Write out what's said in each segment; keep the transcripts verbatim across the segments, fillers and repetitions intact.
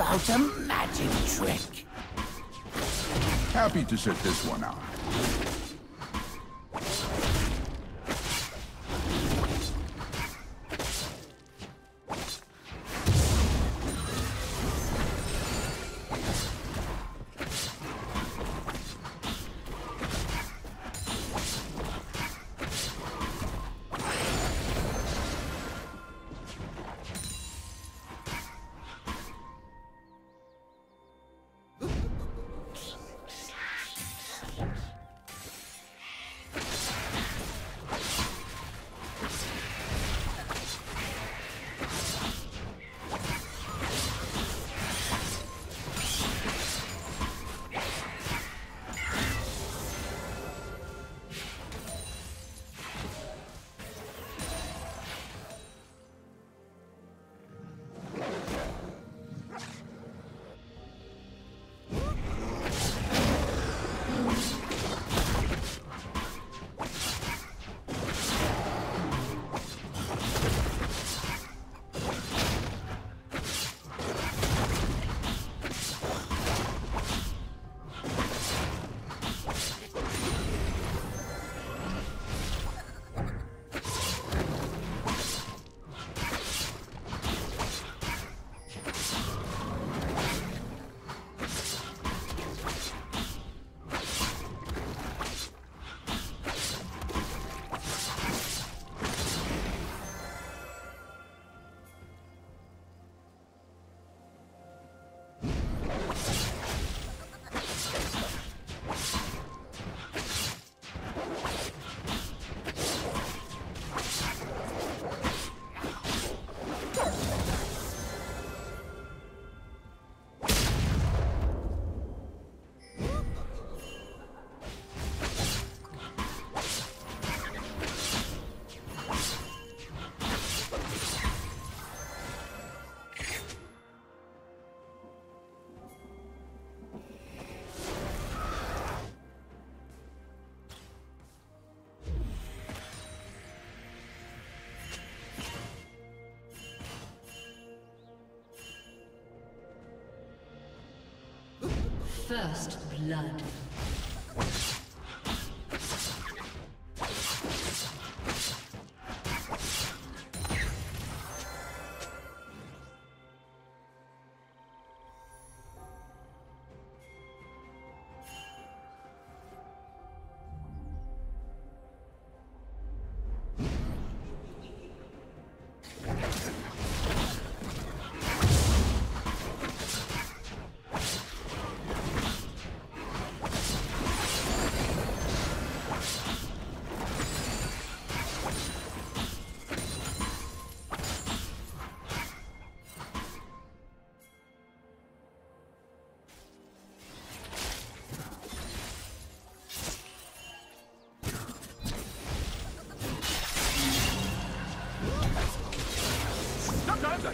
about a magic trick. Happy to set this one out. First blood. You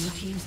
Blue team's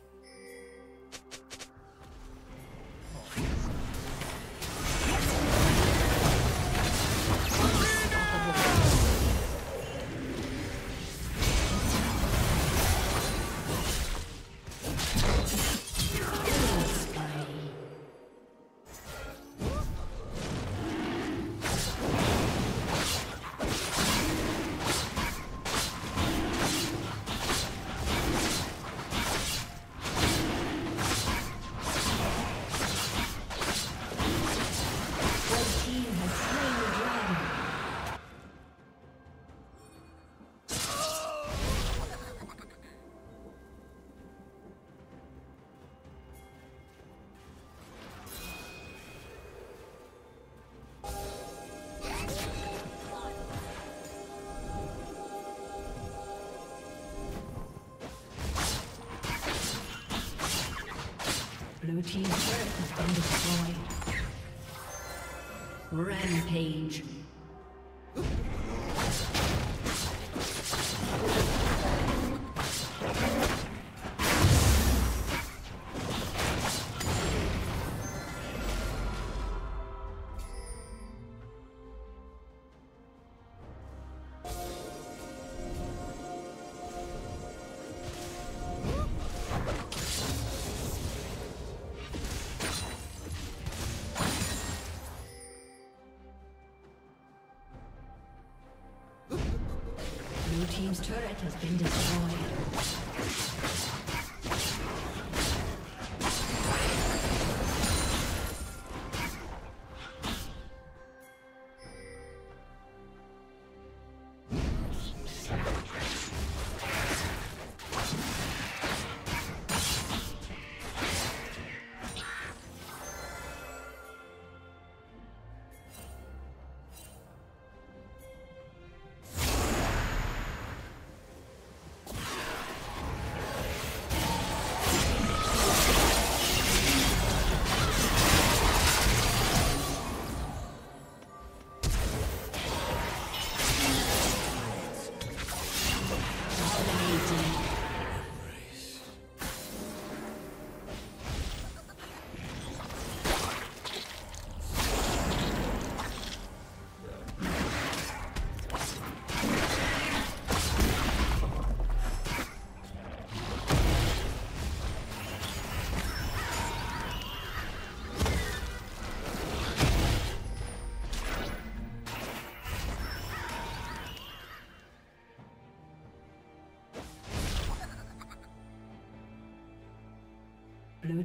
Blue team's turret has been destroyed. Rampage. Team's turret has been destroyed. Blue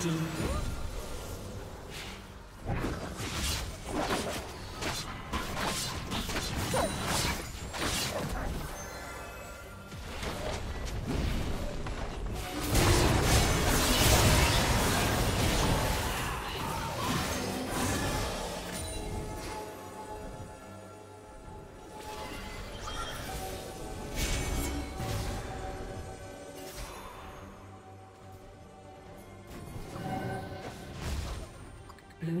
Dominating. Blue